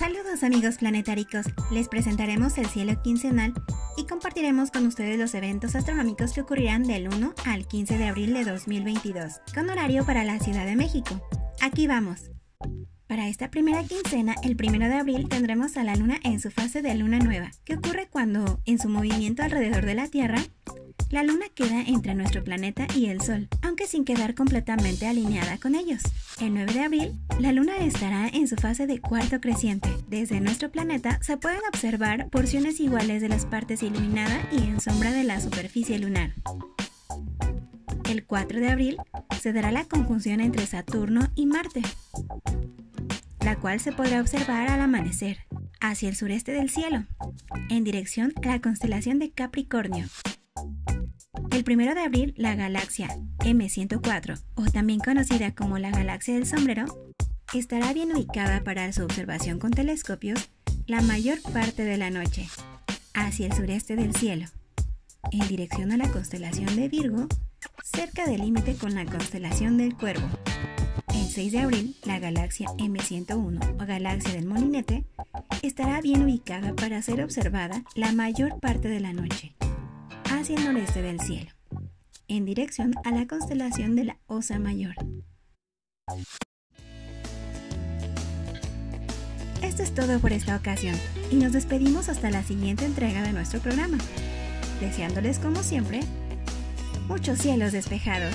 Saludos amigos planetáricos, les presentaremos el cielo quincenal y compartiremos con ustedes los eventos astronómicos que ocurrirán del 1 al 15 de abril de 2022, con horario para la Ciudad de México. Aquí vamos. Para esta primera quincena, el 1 de abril tendremos a la Luna en su fase de Luna nueva, que ocurre cuando, en su movimiento alrededor de la Tierra, la Luna queda entre nuestro planeta y el Sol, aunque sin quedar completamente alineada con ellos. El 9 de abril, la Luna estará en su fase de cuarto creciente. Desde nuestro planeta se pueden observar porciones iguales de las partes iluminada y en sombra de la superficie lunar. El 4 de abril, se dará la conjunción entre Saturno y Marte, la cual se podrá observar al amanecer, hacia el sureste del cielo, en dirección a la constelación de Capricornio. El 1 de abril, la galaxia M104, o también conocida como la galaxia del sombrero, estará bien ubicada para su observación con telescopios la mayor parte de la noche, hacia el sureste del cielo, en dirección a la constelación de Virgo, cerca del límite con la constelación del Cuervo. El 6 de abril, la galaxia M101, o galaxia del Molinete, estará bien ubicada para ser observada la mayor parte de la noche, hacia el noreste del cielo, en dirección a la constelación de la Osa Mayor. Esto es todo por esta ocasión y nos despedimos hasta la siguiente entrega de nuestro programa, deseándoles como siempre muchos cielos despejados.